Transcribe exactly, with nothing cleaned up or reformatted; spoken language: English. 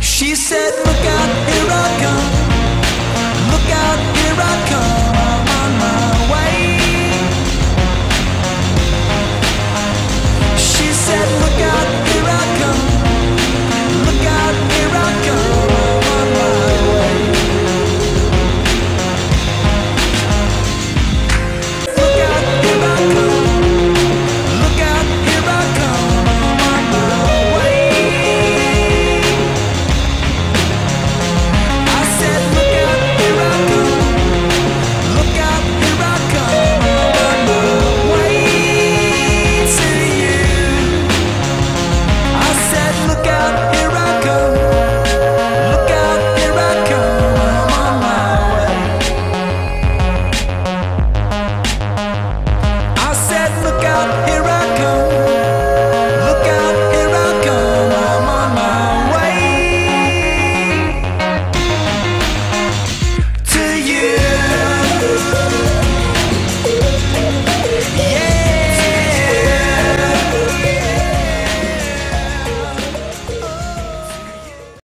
She said, look out.